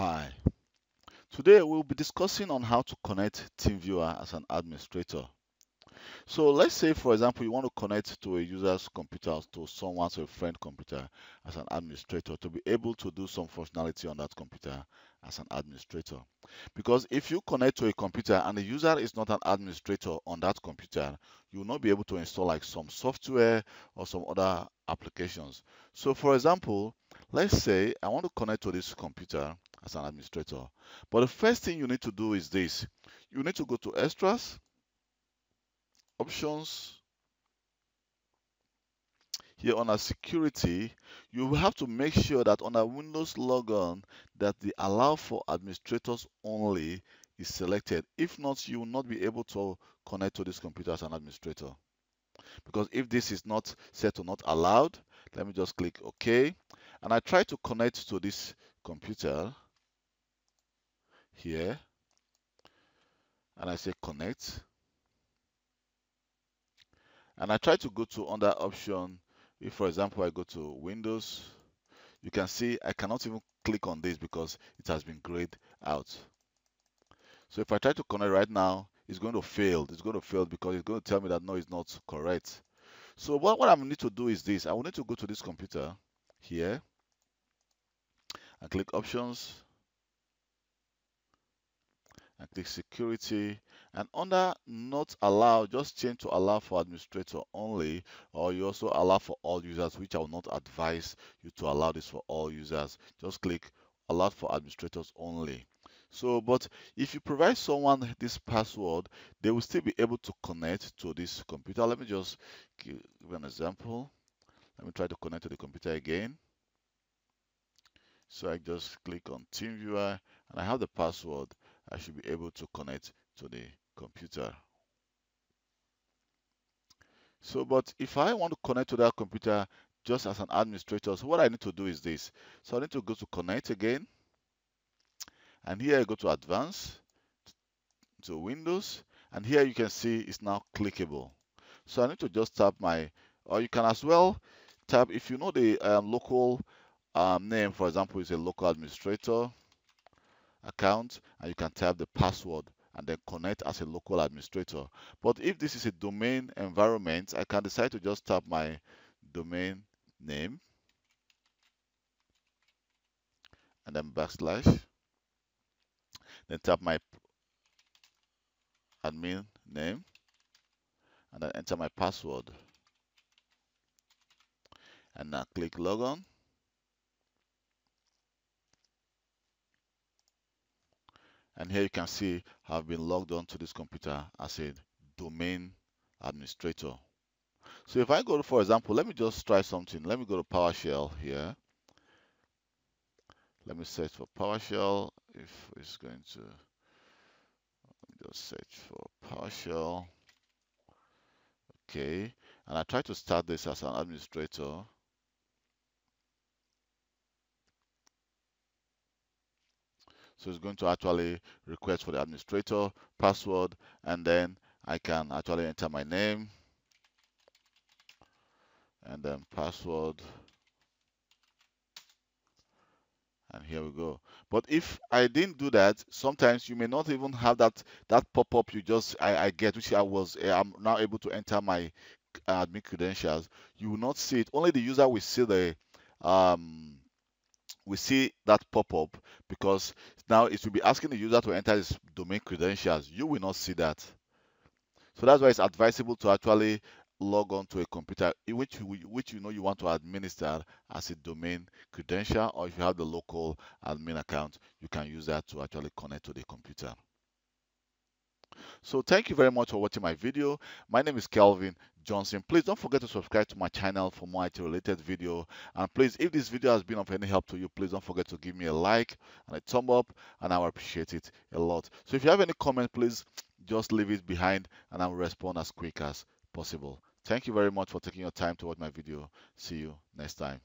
Hi, today we'll be discussing on how to connect TeamViewer as an administrator. So let's say, for example, you want to connect to a user's computer, to someone's or a friend's computer as an administrator, to be able to do some functionality on that computer as an administrator. Because if you connect to a computer and the user is not an administrator on that computer, you will not be able to install like some software or some other applications. So for example, let's say I want to connect to this computer as an administrator. But the first thing you need to do is this. You need to go to Extras, Options. Here under Security, you will have to make sure that under Windows Logon that the Allow for Administrators Only is selected. If not, you will not be able to connect to this computer as an administrator. Because if this is not set to not allowed, let me just click OK. And I try to connect to this computer here, and I say connect, and I try to go to under option. If for example I go to Windows, you can see I cannot even click on this because it has been grayed out. So if I try to connect right now, it's going to fail. It's going to fail because it's going to tell me that no, it's not correct. So what I need to do is this. I will need to go to this computer here and click Options and click Security, and under Not Allow, just change to Allow for Administrator Only, or you also allow for all users, which I will not advise you to allow this for all users. Just click Allow for Administrators Only. So, but if you provide someone this password, they will still be able to connect to this computer. Let me just give an example. Let me try to connect to the computer again. So I just click on TeamViewer, and I have the password. I should be able to connect to the computer. So, but if I want to connect to that computer just as an administrator, so what I need to do is this. So I need to go to Connect again. And here I go to Advanced, to Windows. And here you can see it's now clickable. So I need to just tap my, or you can as well tap, if you know the local name, for example, is a local administrator account, and you can type the password and then connect as a local administrator. But if this is a domain environment, I can decide to just type my domain name and then backslash, then type my admin name and then enter my password, and now click Logon. And here you can see I've been logged on to this computer as a domain administrator. So if I go to, for example, let me just try something. Let me go to PowerShell here. Let me search for PowerShell. If it's going to, let me just search for PowerShell. Okay. And I try to start this as an administrator. So it's going to actually request for the administrator password, and then I can actually enter my name and then password. And here we go. But if I didn't do that, sometimes you may not even have that pop-up you just I get, which I'm now able to enter my admin credentials. You will not see it. Only the user will see the we see that pop-up, because now it will be asking the user to enter his domain credentials. You will not see that. So that's why it's advisable to actually log on to a computer which you know you want to administer as a domain credential, or if you have the local admin account, you can use that to actually connect to the computer. So thank you very much for watching my video. My name is Kelvin Johnson. Please don't forget to subscribe to my channel for more IT-related video. And please, if this video has been of any help to you, please don't forget to give me a like and a thumb up, and I will appreciate it a lot. So if you have any comment, please just leave it behind, and I will respond as quick as possible. Thank you very much for taking your time to watch my video. See you next time.